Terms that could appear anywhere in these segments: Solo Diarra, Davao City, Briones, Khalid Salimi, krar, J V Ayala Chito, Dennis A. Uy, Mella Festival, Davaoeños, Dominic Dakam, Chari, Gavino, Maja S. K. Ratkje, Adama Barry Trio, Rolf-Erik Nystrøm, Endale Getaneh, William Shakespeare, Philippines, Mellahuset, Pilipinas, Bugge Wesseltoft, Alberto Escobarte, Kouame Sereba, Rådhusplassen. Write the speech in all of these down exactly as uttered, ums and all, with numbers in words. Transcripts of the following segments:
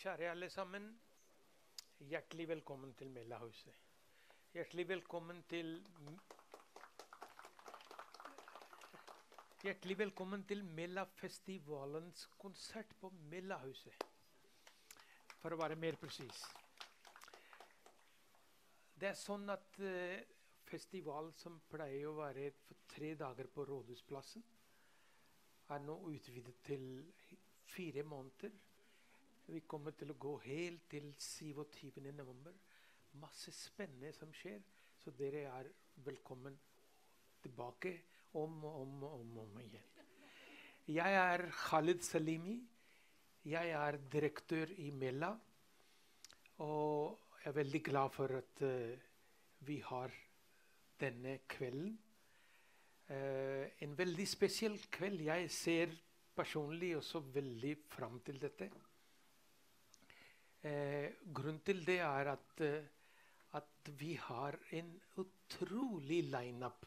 Kjære alle sammen, hjertelig velkommen til Mellahuset. Hjertelig velkommen til Hjertelig velkommen til Mellafestivalens konsert på Mellahuset. For å være mer presis. Det er sånn at uh, festival som pleier å være for tre dager på Rådhusplassen, er nå utvidet til fire måneder. Vi kommer til å gå helt til syvogtyvende november. Masse spennende som skjer, så dere er velkommen tilbake om og om og om, om igjen. Jeg er Khalid Salimi. Jeg er direktør i Mella. Og jeg er veldig glad for at uh, vi har denne kvelden. Uh, en veldig spesiell kveld. Jeg ser personlig også veldig fram til dette. Eh, grunnen til det er at, eh, at vi har en utrolig line-up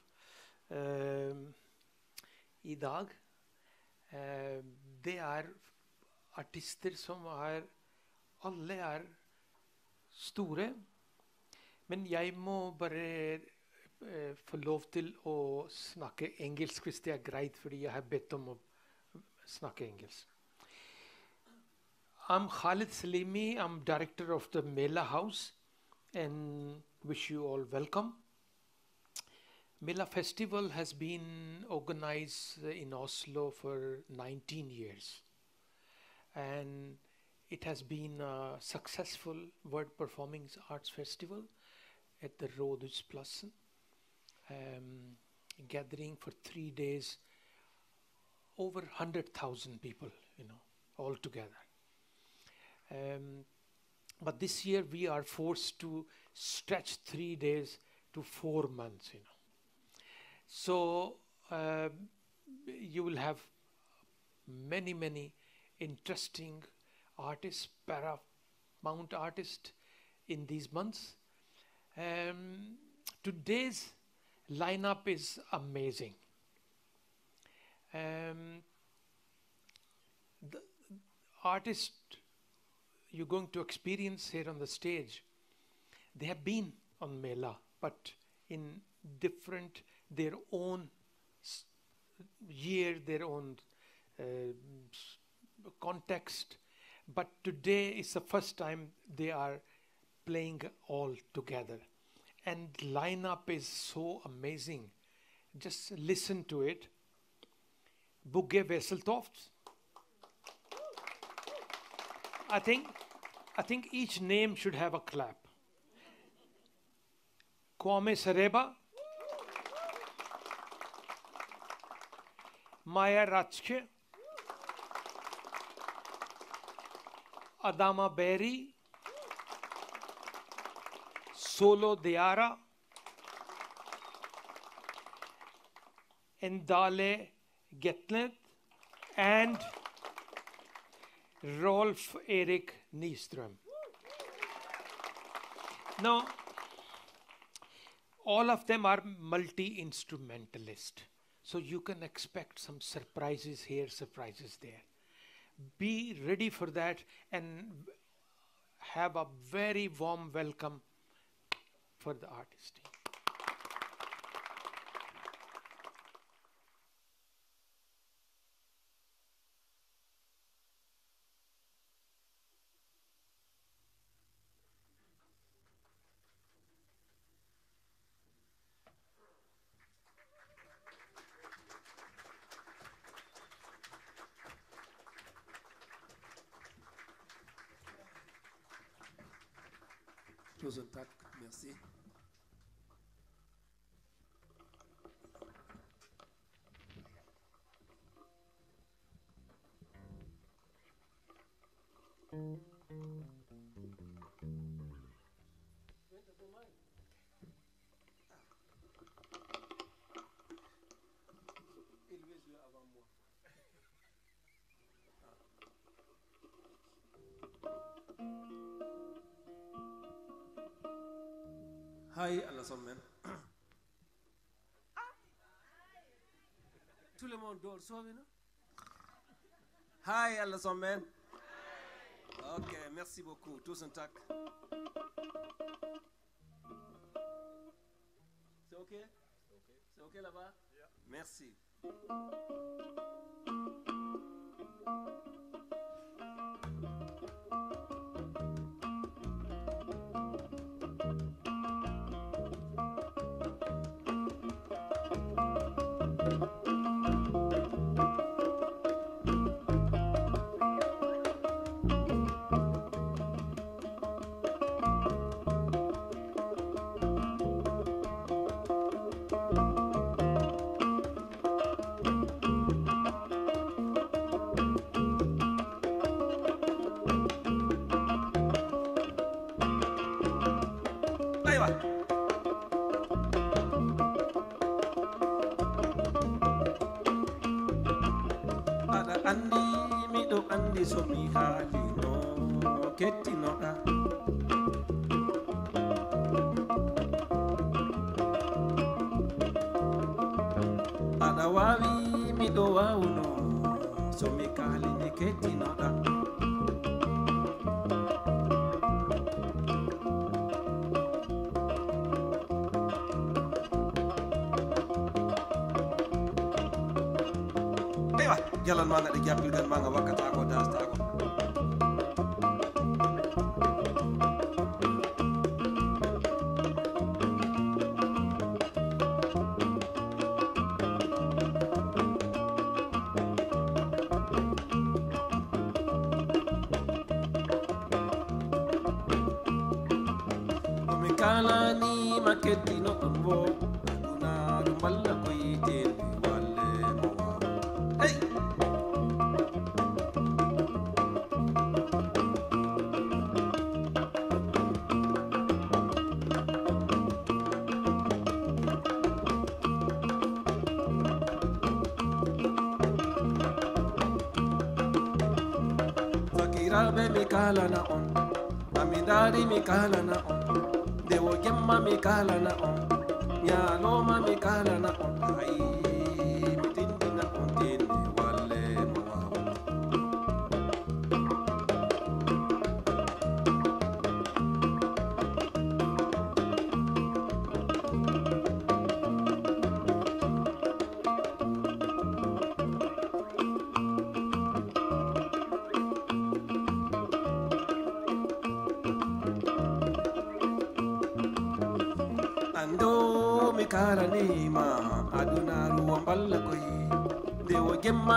eh, i dag. Eh, det er artister som er, alle er store, men jeg må bare eh, få lov til å snakke engelsk hvis det er greit, fordi jeg har bedt om å snakke engelsk. I'm Khalid Salimi, I'm director of the Mellahuset and wish you all welcome. Mella Festival has been organized in Oslo for nineteen years and it has been a successful world performing arts festival at the Rådhusplassen, um, gathering for three days over one hundred thousand people, you know, all together. Um, but this year we are forced to stretch three days to four months, you know. So uh, you will have many, many interesting artists, paramount artists in these months. Um, today's lineup is amazing. Um, the artists you're going to experience here on the stage, they have been on Mella, but in different, their own year, their own uh, context. But today is the first time they are playing all together. And lineup is so amazing. Just listen to it. Bugge Wesseltoft. I think I think each name should have a clap. Kouame Sereba, Maja S. K. Ratkje, Adama Barry, Solo Diarra, Endale Getaneh, and Rolf-Erik Nystrøm. Now, all of them are multi-instrumentalists, so you can expect some surprises here, surprises there. Be ready for that and have a very warm welcome for the artist. Tusen takk, merci. Hei alle sammen. Tulemon dårlig sover nå. Hei alle sammen. Ok, merci beaucoup. Tous intact. C'est ok? C'est ok. C'est ok là-bas? Yeah. Merci.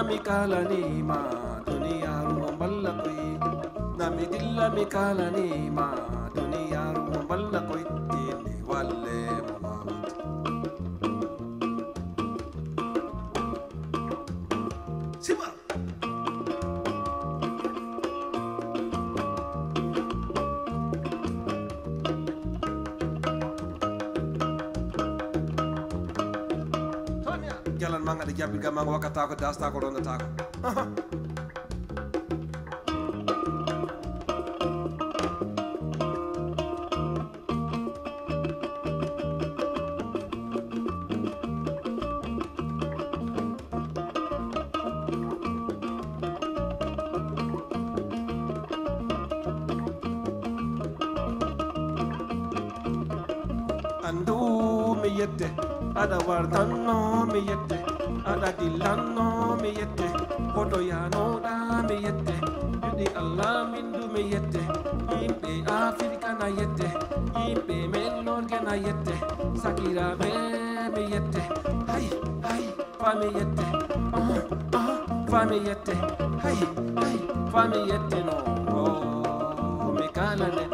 Mikala nima, dunia rumalla koi. Namidilla mikala nima, dunia rumalla koi. Tini walle mawat. Siwa. Jalan manga di Jambi Gamang wakata ko dasta ko ronda ta ko. Ada wartano me yete, ada dilano me yete, kodoyano da me yete, yudi Allah mindu me yete, imbe Afrika na yete, imbe Melonge na yete, Sakira me me yete, hey hey, fa me yete, ah ah, fa me yete, hey hey, fa me yete no, oh me kalane.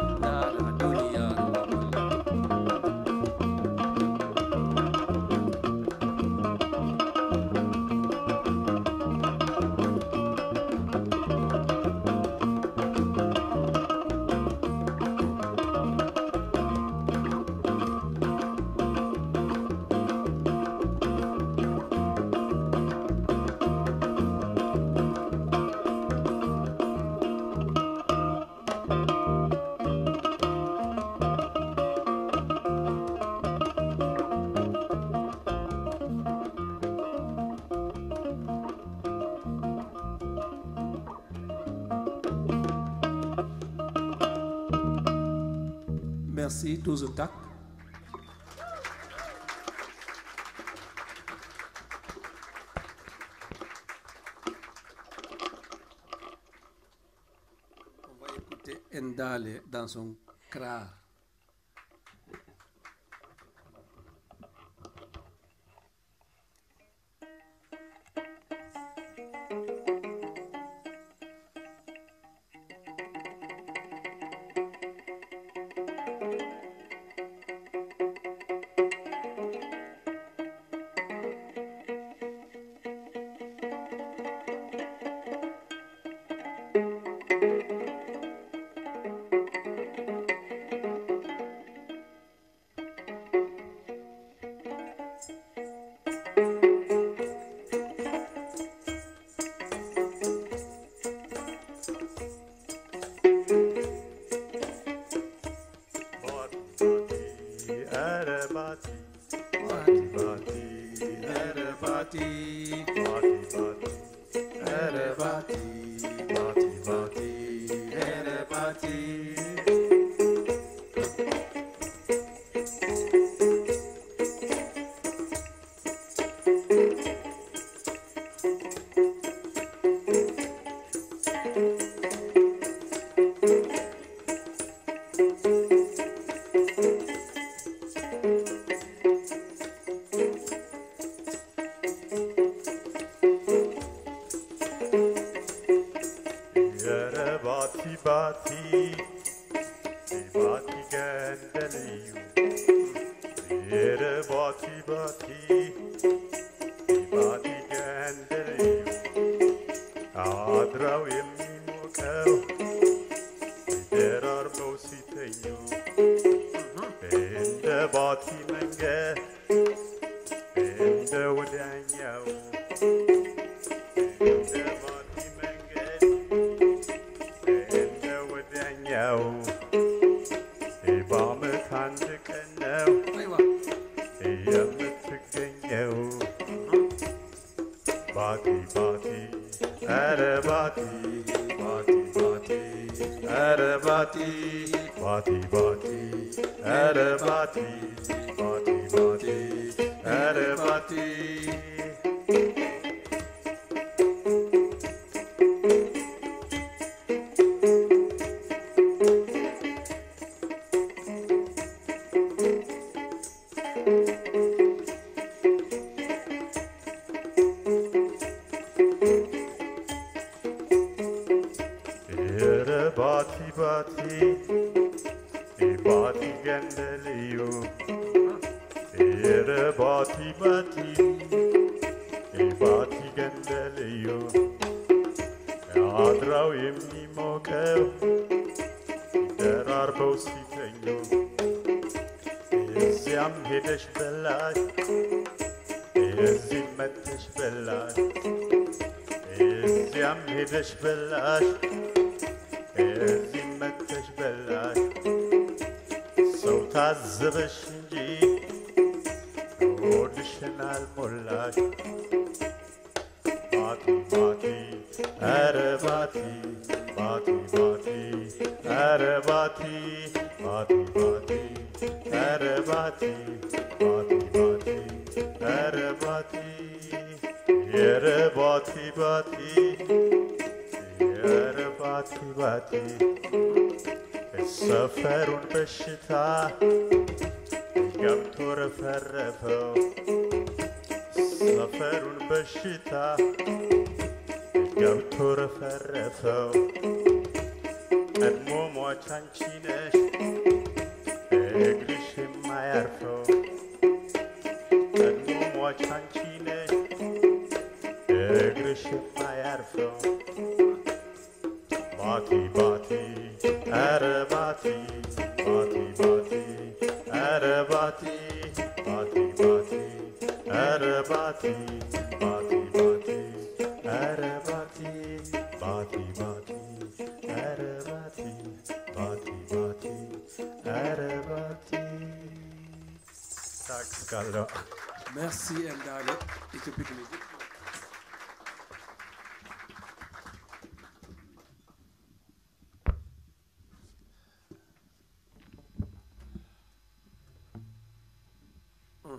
Merci, tusind tak. On va écouter Endale dans son krar.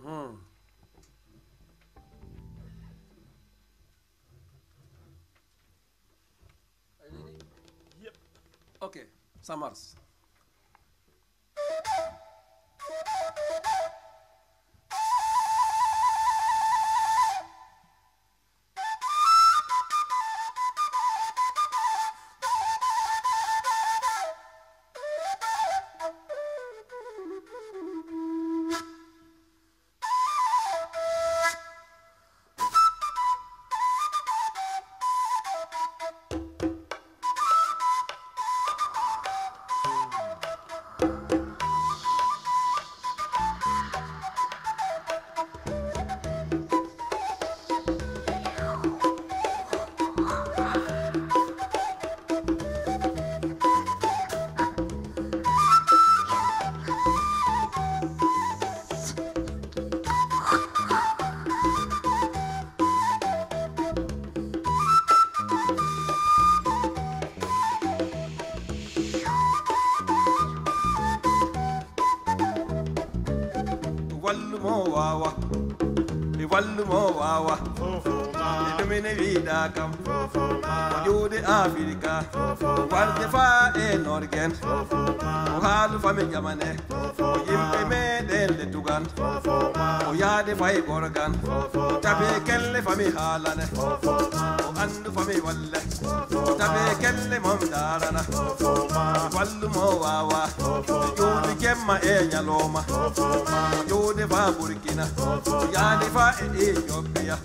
Uh-huh. Are you ready? Yep. Okay, Samars. Africa, what the fire in Oregon, who had the family Yamane, who made the Tugan, who had the five Oregon, Tabe Kelly for me, Harlan, and for me, well, Tabe Kelly Mondarana, Wallumowa, you became my air Yaloma, you the Burkina, Yadifa in Ethiopia,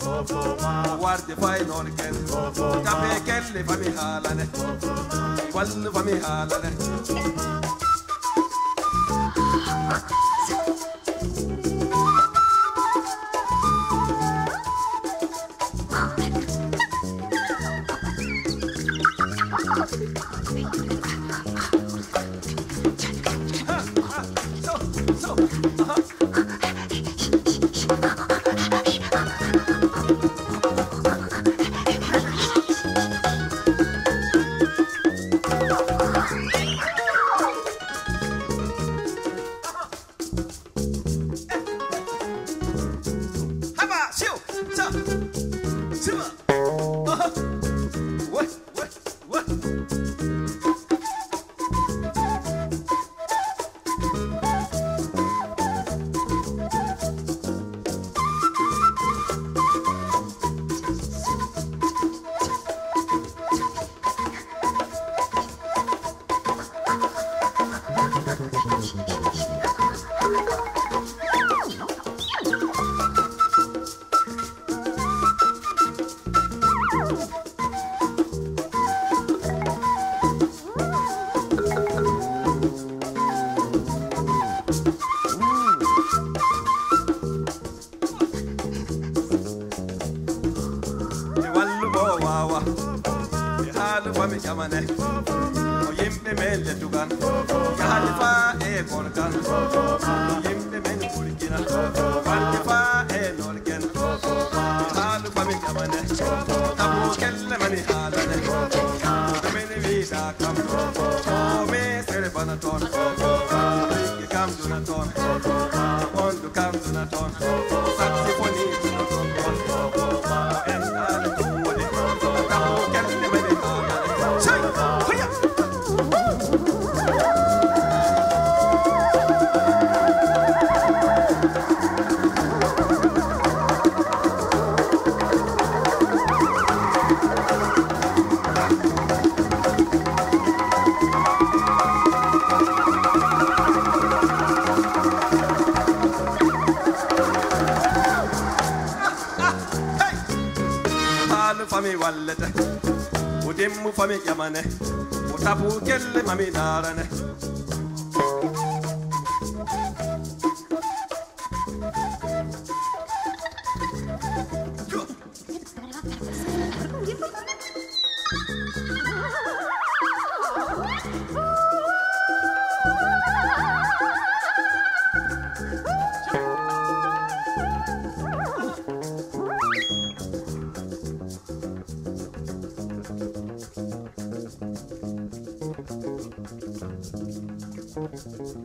what the fire in Oregon, Tabe Kelly for me. Halane, wallu fami halane. So, so, thank you.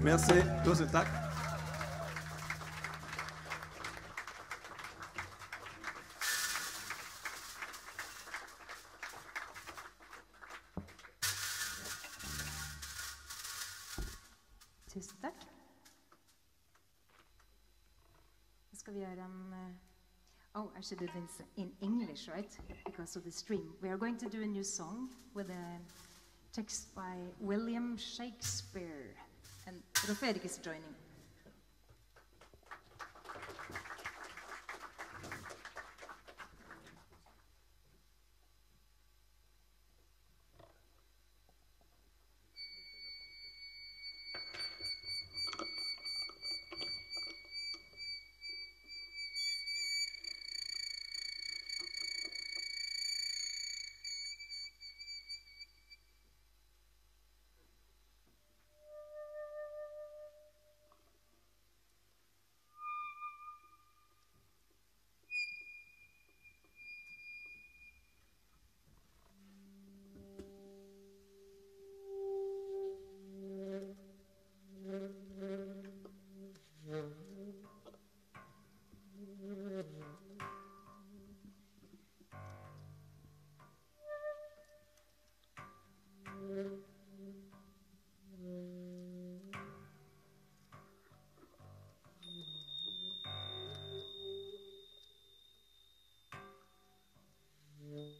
Merci, tusen takk. Tusen takk. Nå skal vi gjøre en... Oh, I should do this in English, right? Because of the stream. We are going to do a new song with a text by William Shakespeare. And Rolf-Erik is joining. Mm-hmm.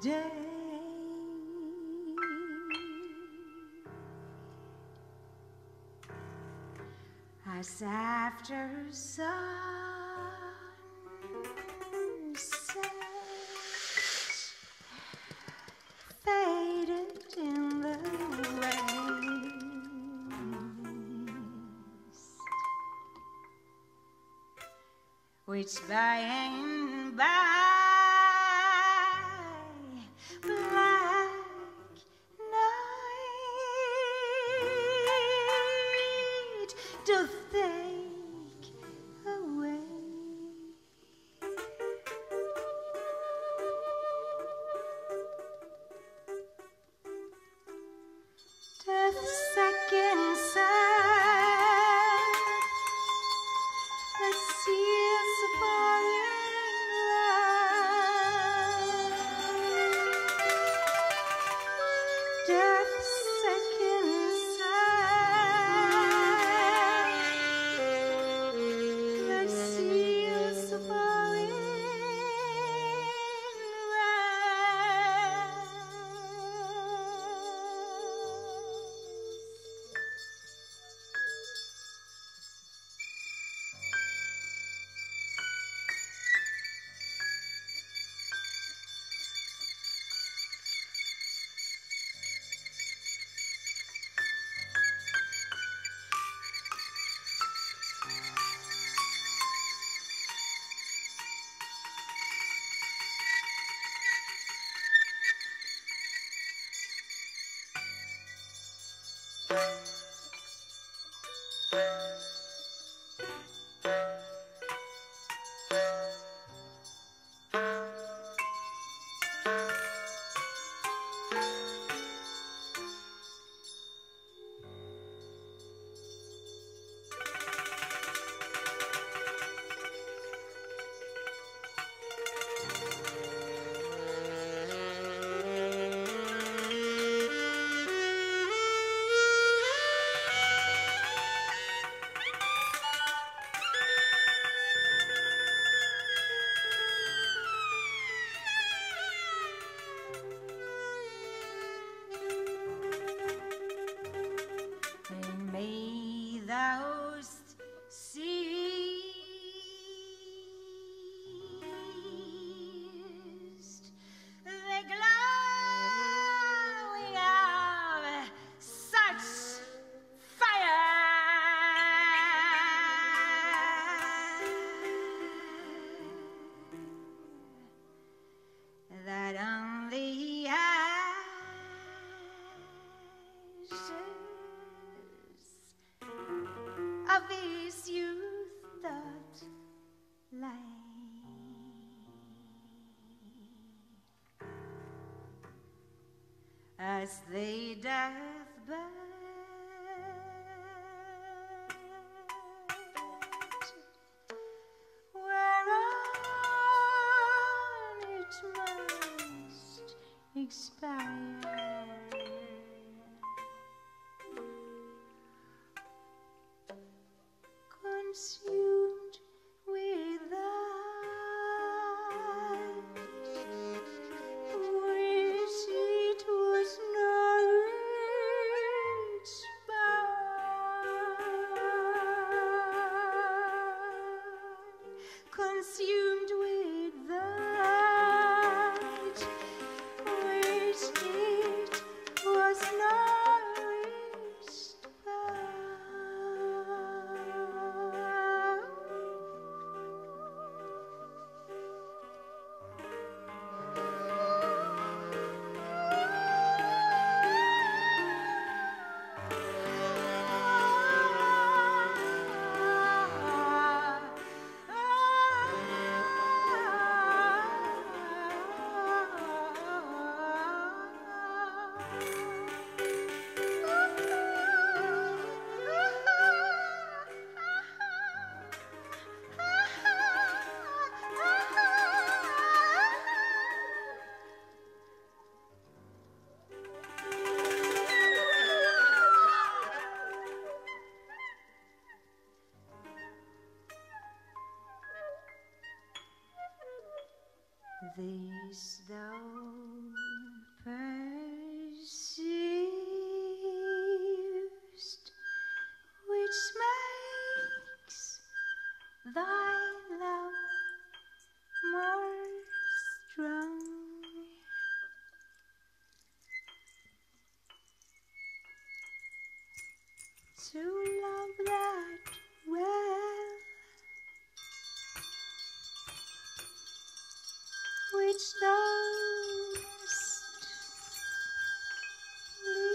day. As after sunset faded in the west, which by and by as they doth but whereon it must expire. This thou perceivest, which makes thy love more strong. To love that well, which dost leave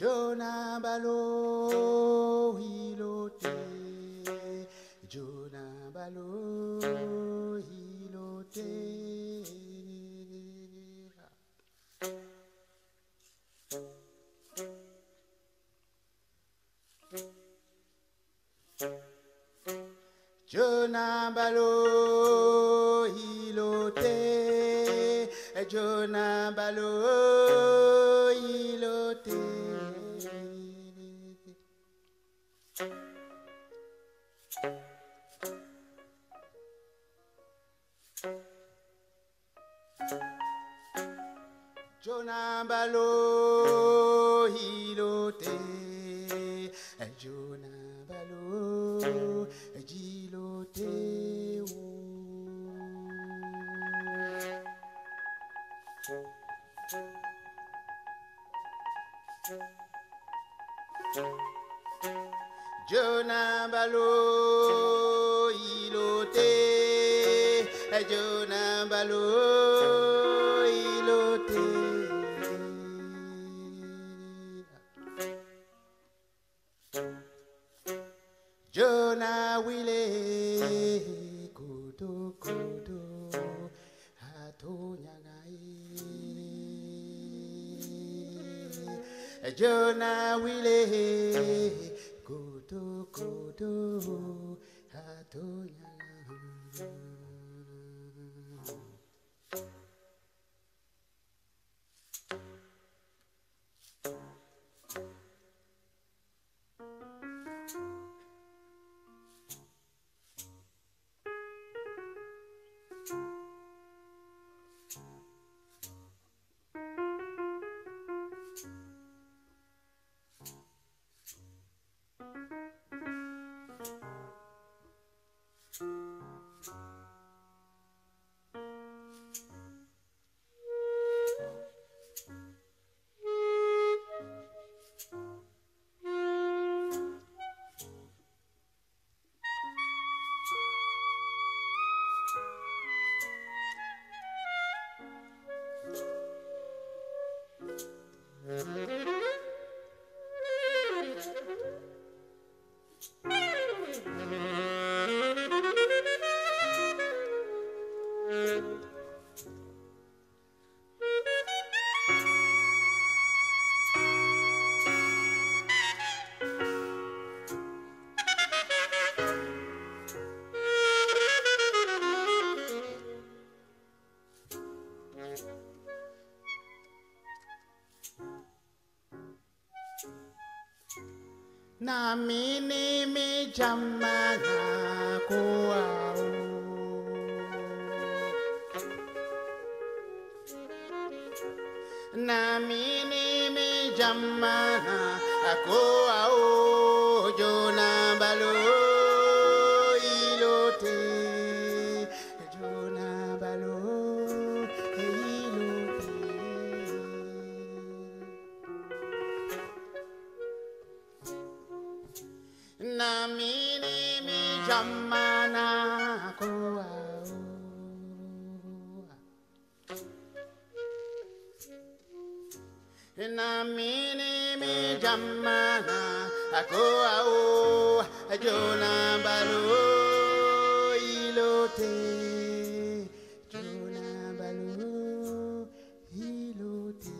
Jona balo hilote, Jona balo hilote. Jona balo hilote, Jona balo hilote. Jona balo hilote, Jona balo hilote. Jona balo hilote, Jona balo hilote. Jona wile kudo kudo hatu nyangai. Jona wile kudo kudo hatu nyangai. Na mi ni mi jamana kuao. Na mi ni mi jamana kuao. Jona balo ilote. Jona balo ilote. Na mi ni mi jamana kuwa. Na mi ni mi jamana kuwa. Jona balo ilote. Jona balo ilote.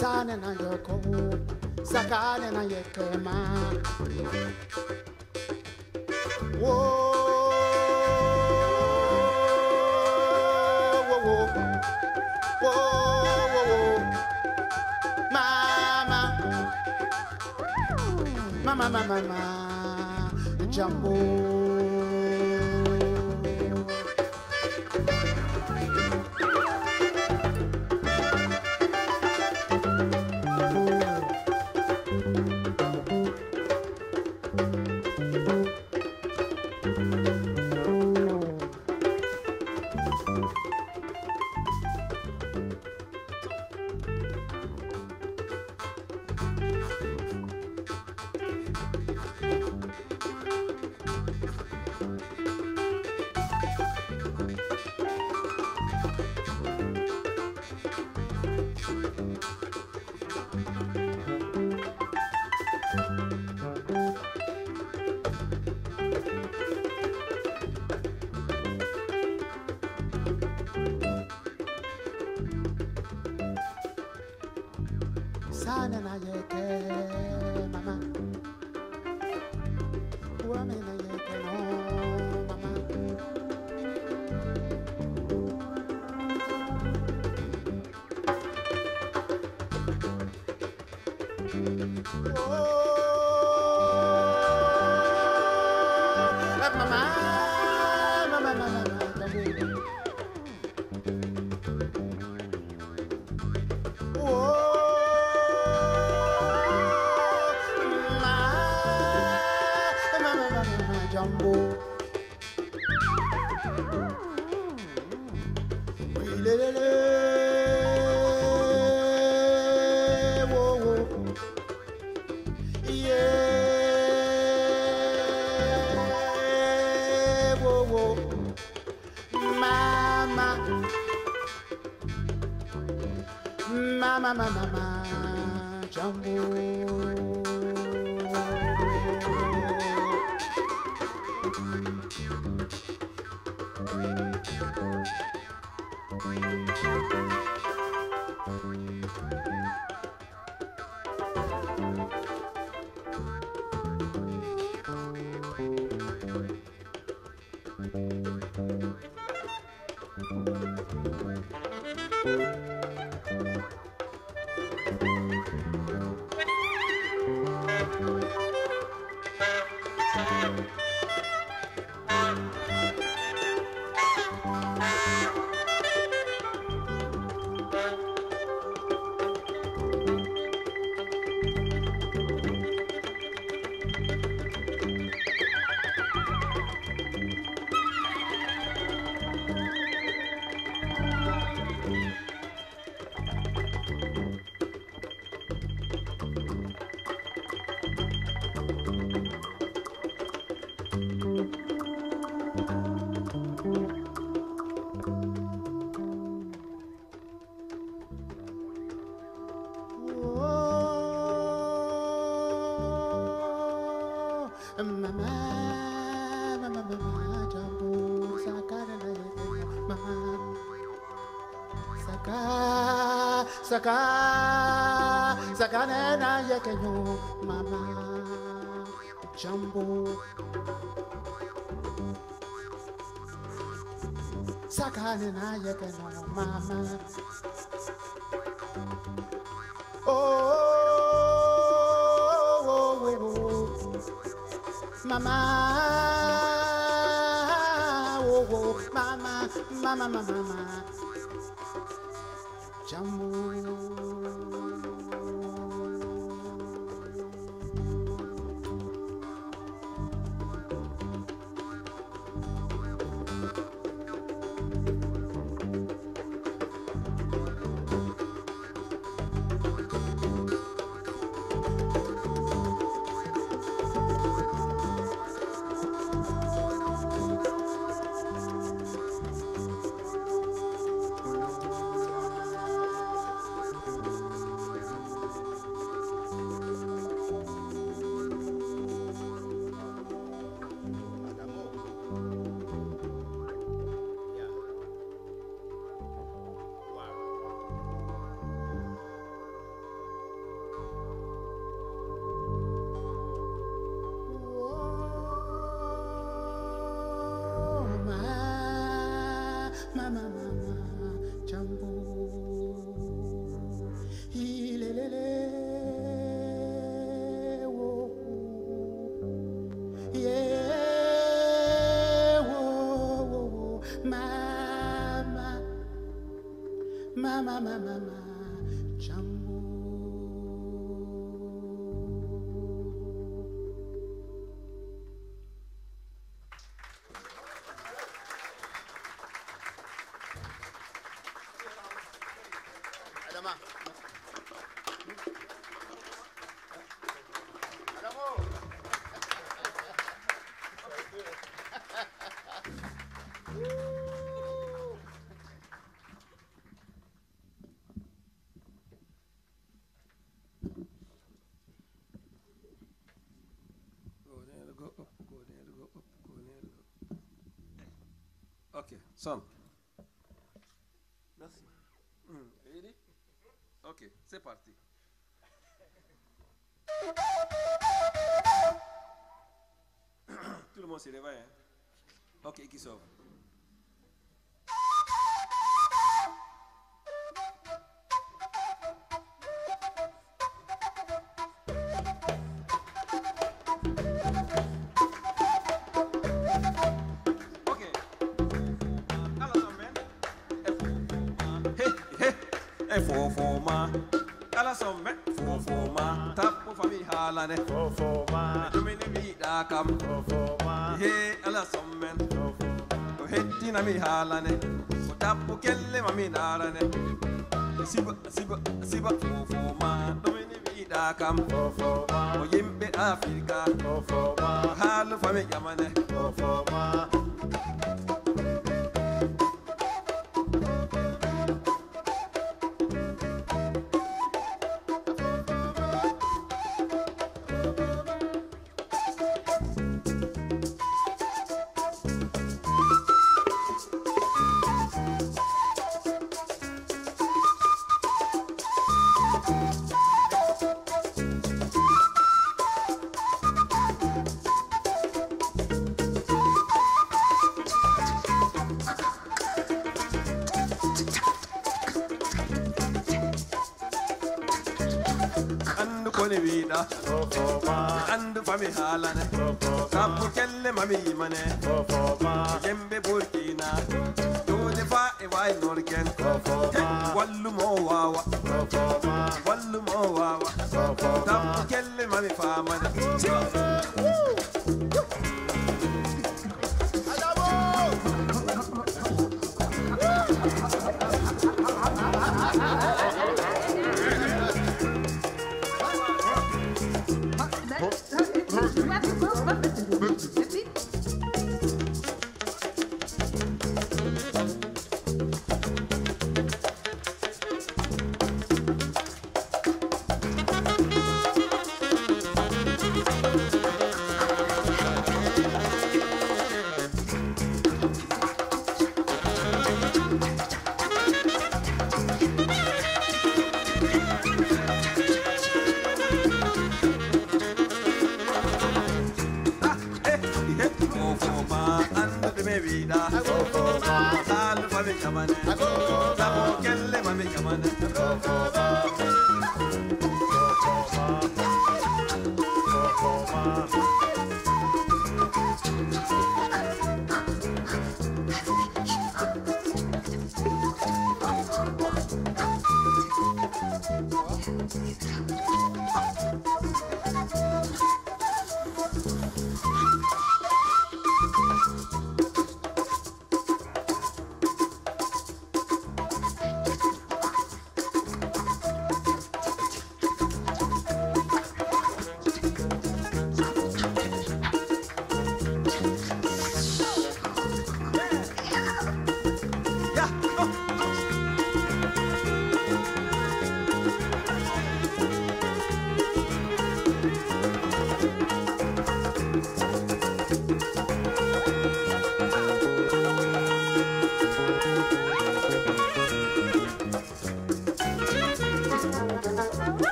Sane na yoko, sakale na yekema. Whoa. Mama, mama, mama, Jumbo. Saka, saka nena yekenyo, mama, Jumbo. Saka nena yekenyo, mama. Oh, oh, oh, oh, oh, mama, oh, oh, mama, mama, mama, mama. Jumbo. Thank you. mama mama jambo hilelele wo yeah wo wo wo mama mama mama mama Son. Merci. Mm. Ready? Ok, c'est parti. Tout le monde se réveille, hein? Ok, qui sauve? Siba, siba, siba, for for man, Dominic Dakam, for for man, Oyimbe Africa, for for man, Halu Fami Yamane, for for man.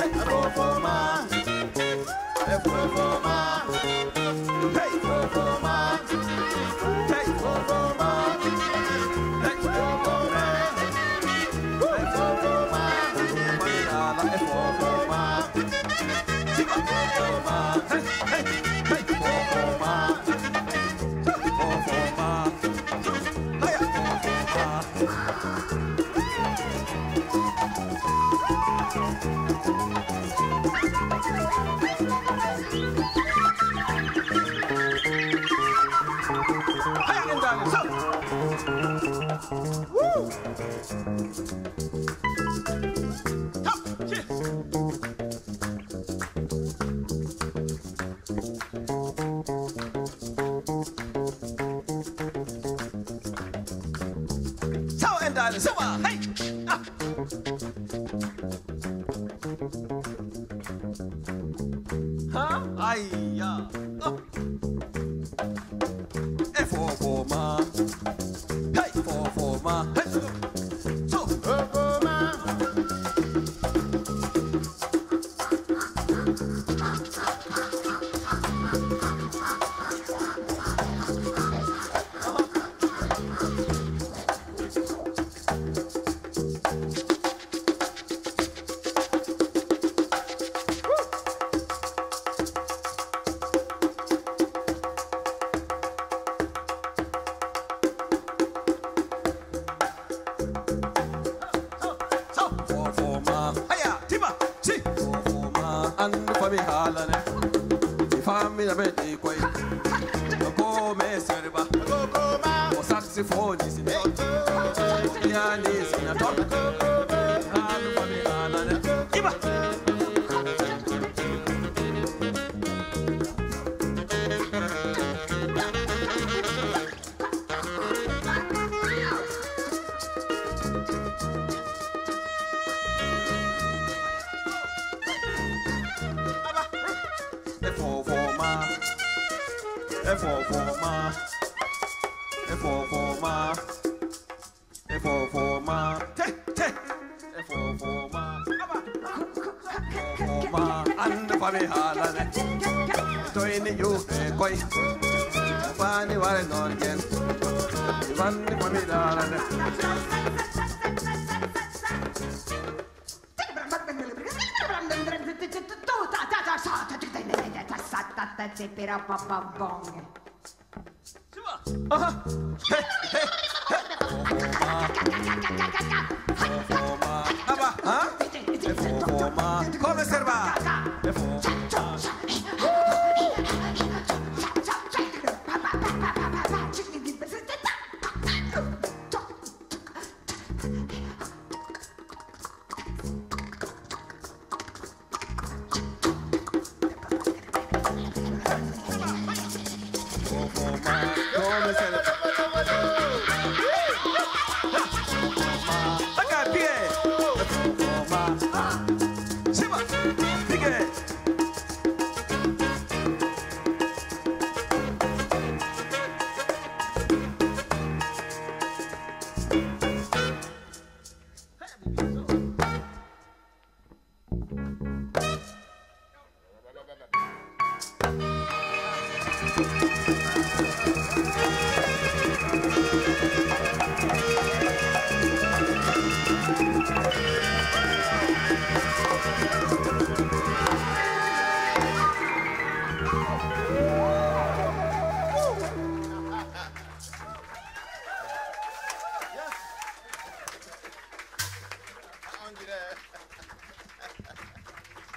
Hey, for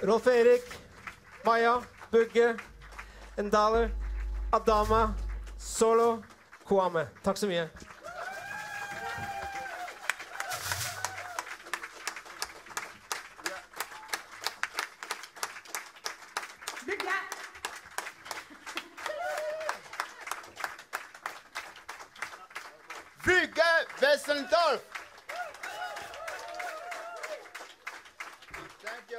Rolf-Erik, Maja, Bugge, Endale, Adama, Solo, Kouame. Tack så mycket. Bugge Wesseltoft! Thank you.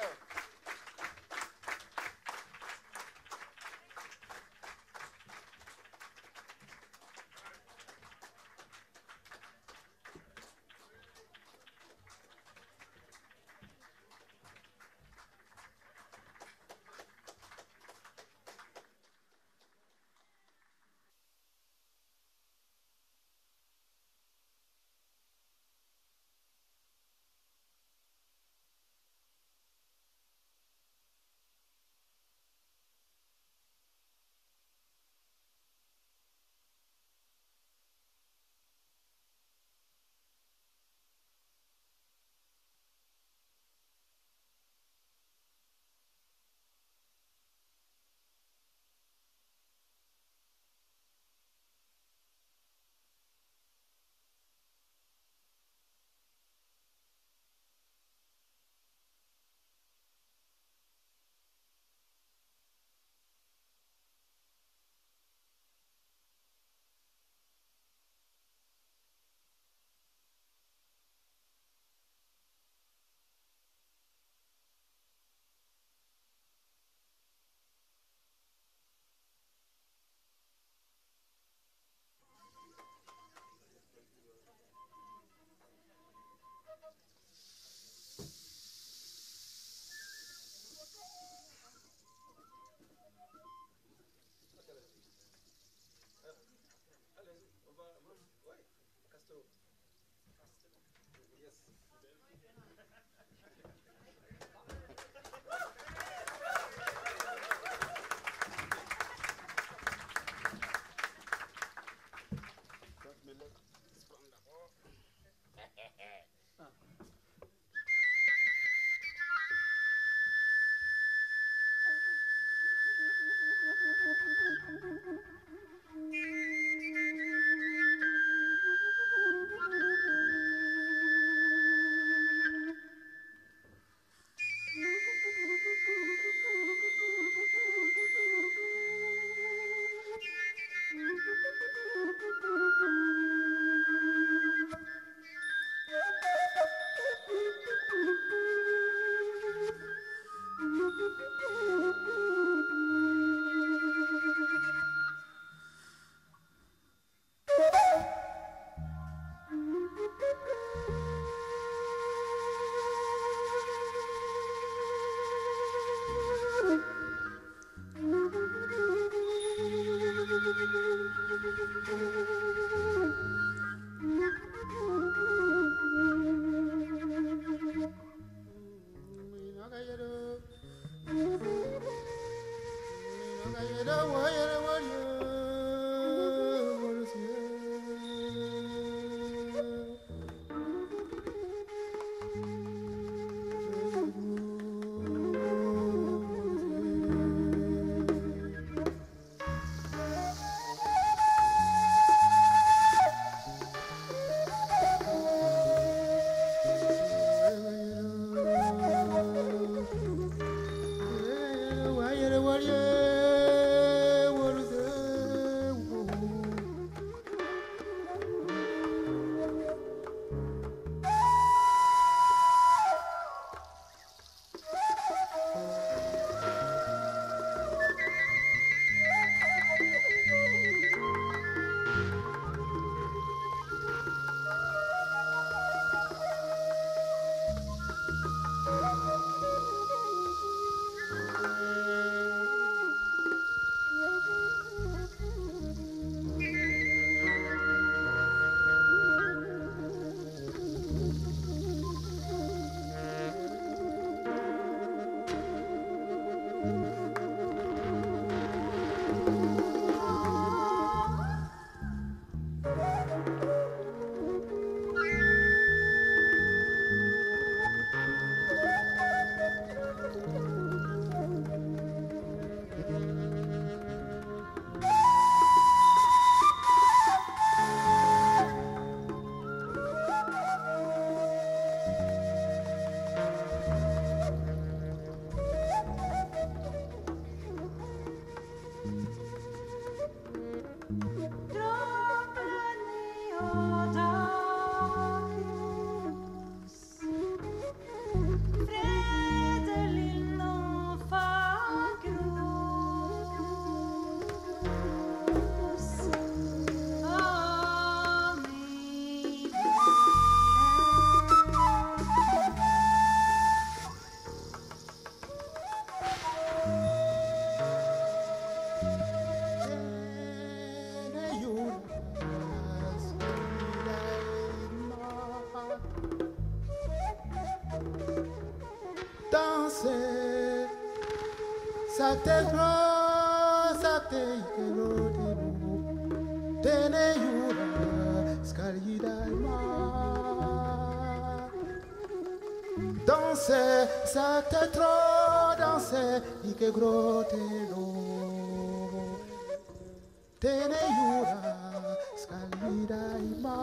se satero satero tene yura skalida ma danse satero danse ike grotelo tene yura skalida ma.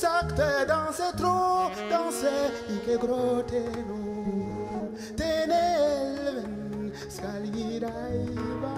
Sakte danse tro danse ike groteno tenelven skalgidaiva.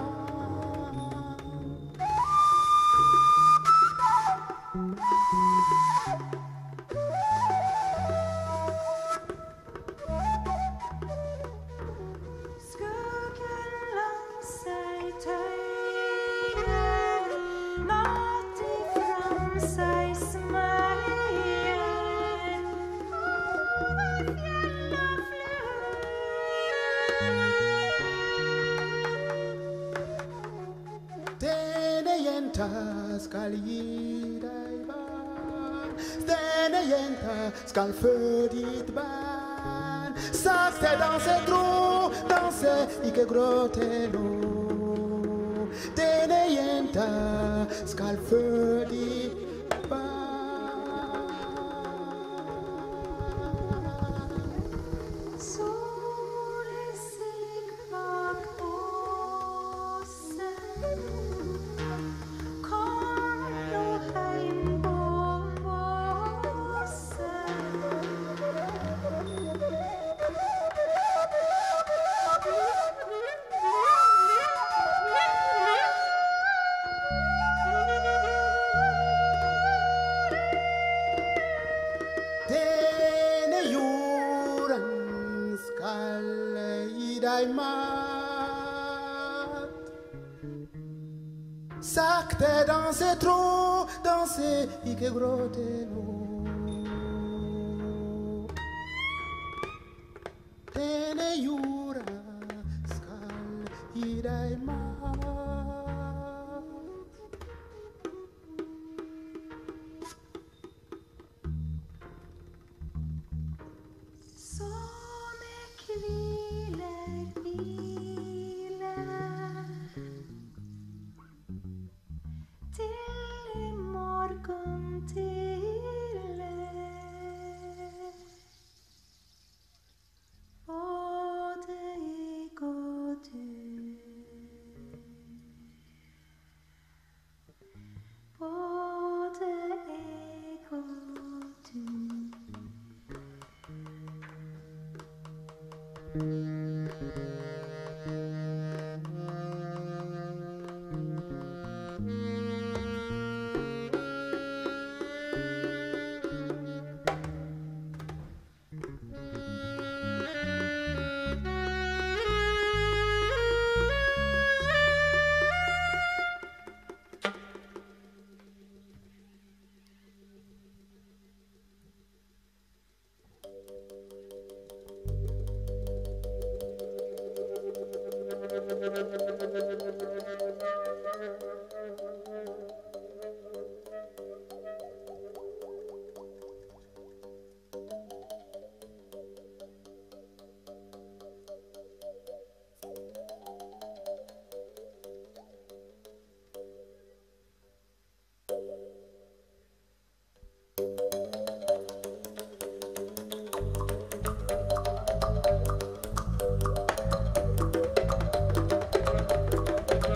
Skal før ditt barn sakte danse tro danse ikke gråte nå denne jenta skal før ditt. Sakte danse tro, danse ikke gråte nå. Denne jorda skal gi deg mat. Som jeg hviler, hviler til i morgen tidlig, både jeg og du, både jeg og du. Thank you.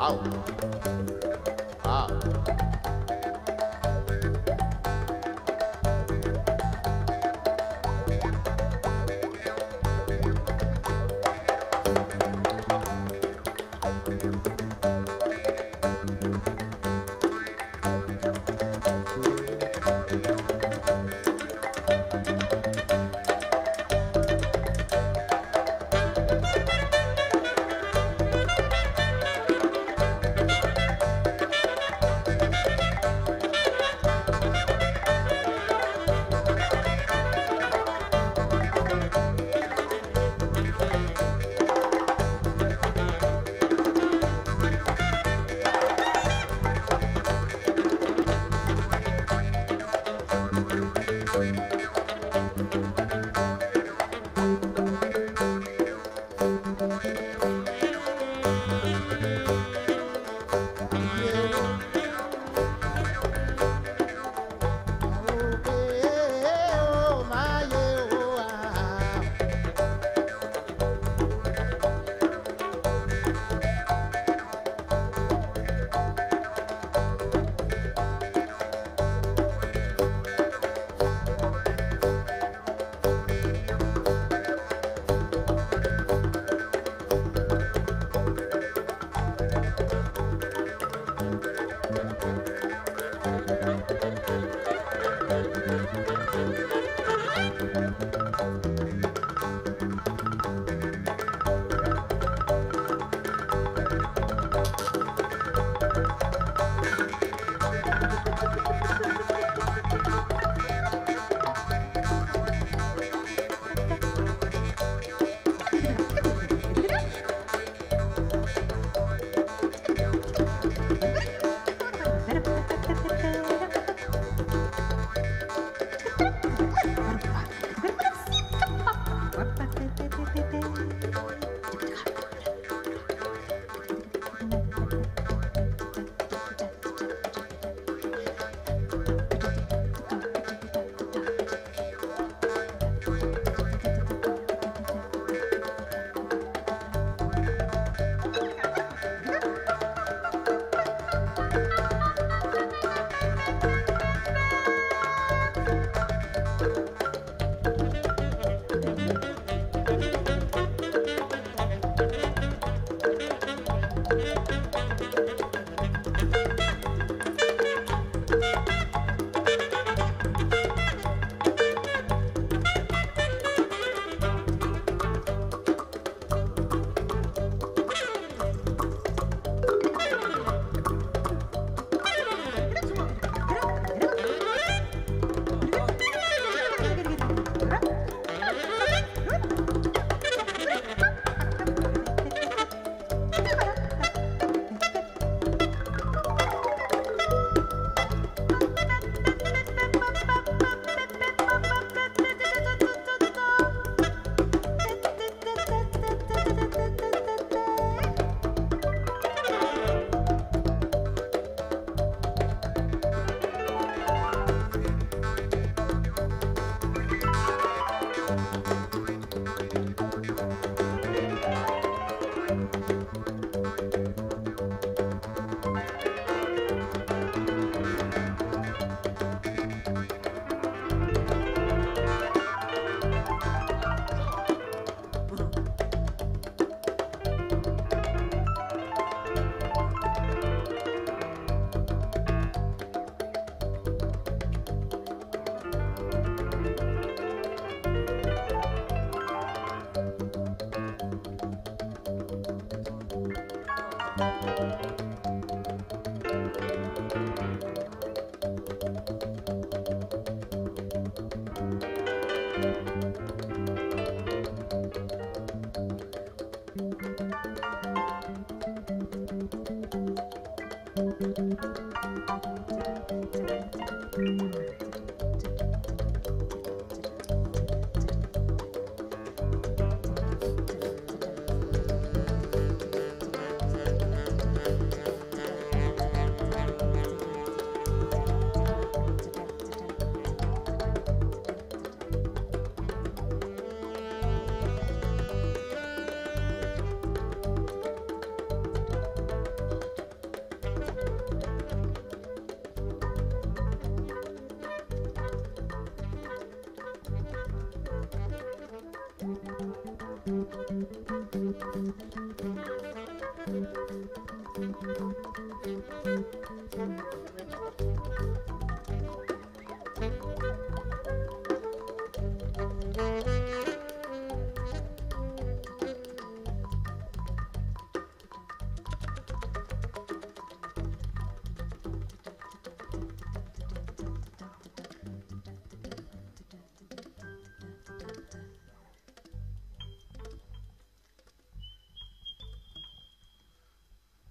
Au. Au.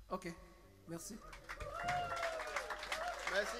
Ok, merci. Merci.